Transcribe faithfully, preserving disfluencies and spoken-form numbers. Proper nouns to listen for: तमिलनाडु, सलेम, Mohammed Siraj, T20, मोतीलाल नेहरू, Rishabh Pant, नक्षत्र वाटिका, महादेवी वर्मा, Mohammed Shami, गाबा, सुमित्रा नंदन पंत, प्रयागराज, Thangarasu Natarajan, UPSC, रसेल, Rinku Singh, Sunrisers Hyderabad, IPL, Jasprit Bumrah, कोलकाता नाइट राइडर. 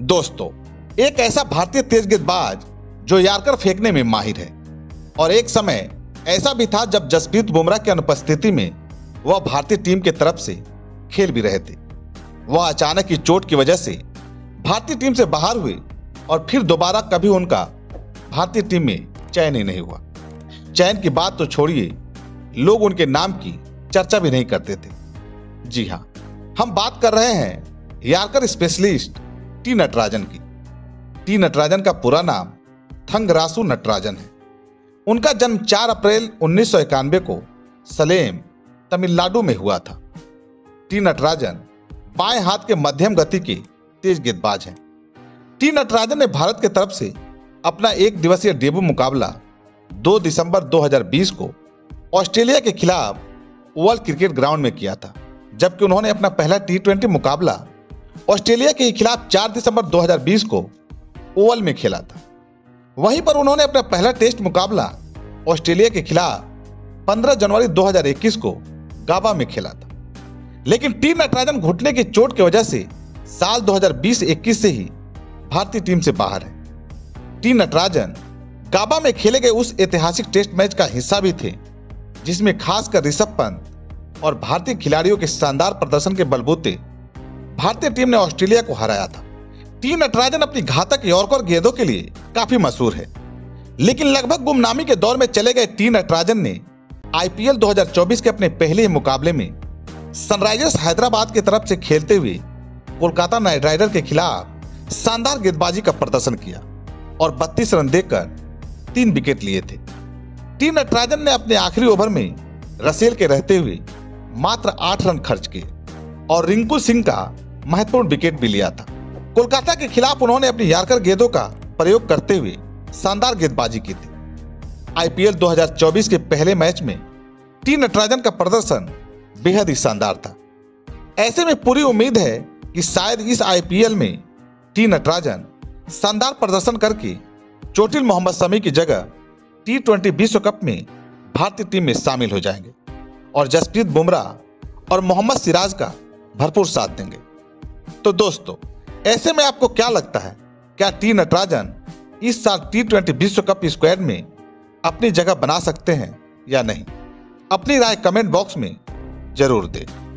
दोस्तों, एक ऐसा भारतीय तेज गेंदबाज जो यॉर्कर फेंकने में माहिर है, और एक समय ऐसा भी था जब जसप्रीत बुमराह की अनुपस्थिति में वह भारतीय टीम की तरफ से खेल भी रहे थे। वह अचानक की चोट की वजह से भारतीय टीम से बाहर हुए और फिर दोबारा कभी उनका भारतीय टीम में चयन ही नहीं हुआ। चयन की बात तो छोड़िए, लोग उनके नाम की चर्चा भी नहीं करते थे। जी हाँ, हम बात कर रहे हैं यॉर्कर स्पेशलिस्ट टी नटराजन की। टी नटराजन का पूरा नाम थंगरासु नटराजन है। उनका जन्म चार अप्रैल उन्नीस सौ इक्यानवे को सलेम, तमिलनाडु में हुआ था। टी नटराजन बाएं हाथ के मध्यम गति के तेज गेंदबाज हैं। टी नटराजन ने भारत की तरफ से अपना एक दिवसीय डेब्यू मुकाबला दो दिसंबर दो हज़ार बीस को ऑस्ट्रेलिया के खिलाफ वर्ल्ड क्रिकेट ग्राउंड में किया था, जबकि उन्होंने अपना पहला टी ट्वेंटी मुकाबला ऑस्ट्रेलिया के खिलाफ चार दिसंबर दो हज़ार बीस को ओवल में खेला था। वहीं पर उन्होंने अपना पहला टेस्ट मुकाबला ऑस्ट्रेलिया के खिलाफ पंद्रह जनवरी दो हज़ार इक्कीस को गाबा में खेला था। लेकिन टी नटराजन घुटने की चोट की वजह से साल दो हज़ार बीस इक्कीस से ही भारतीय टीम से बाहर है। टी नटराजन गाबा में खेले गए उस ऐतिहासिक टेस्ट मैच का हिस्सा भी थे जिसमें खासकर ऋषभ पंत और भारतीय खिलाड़ियों के शानदार प्रदर्शन के बलबूते भारतीय टीम ने ऑस्ट्रेलिया को हराया था। टी नटराजन अपनी घातक यॉर्कर गेंदों के लिए काफी मशहूर है, लेकिन लगभग गुमनामी के दौर में चले गए टी नटराजन ने आईपीएल दो हज़ार चौबीस के अपने पहले ही मुकाबले में सनराइजर्स हैदराबाद की तरफ से खेलते हुए कोलकाता नाइट राइडर के खिलाफ शानदार गेंदबाजी का प्रदर्शन किया और बत्तीस रन देकर तीन विकेट लिए थे। टी नटराजन ने अपने आखिरी ओवर में रसेल के रहते हुए मात्र आठ रन खर्च किए और रिंकू सिंह का महत्वपूर्ण विकेट भी लिया था। कोलकाता के खिलाफ उन्होंने अपनी यॉर्कर गेंदों का प्रयोग करते हुए शानदार गेंदबाजी की थी। आईपीएल दो हज़ार चौबीस के पहले मैच में टी नटराजन का प्रदर्शन बेहद ही शानदार था। ऐसे में पूरी उम्मीद है कि शायद इस आईपीएल में टी नटराजन शानदार प्रदर्शन करके चोटिल मोहम्मद शमी की जगह टी ट्वेंटी विश्व कप में भारतीय टीम में शामिल हो जाएंगे और जसप्रीत बुमराह और मोहम्मद सिराज का भरपूर साथ देंगे। तो दोस्तों, ऐसे में आपको क्या लगता है, क्या टी नटराजन इस साल टी ट्वेंटी विश्व कप स्क्वाड में अपनी जगह बना सकते हैं या नहीं? अपनी राय कमेंट बॉक्स में जरूर दें।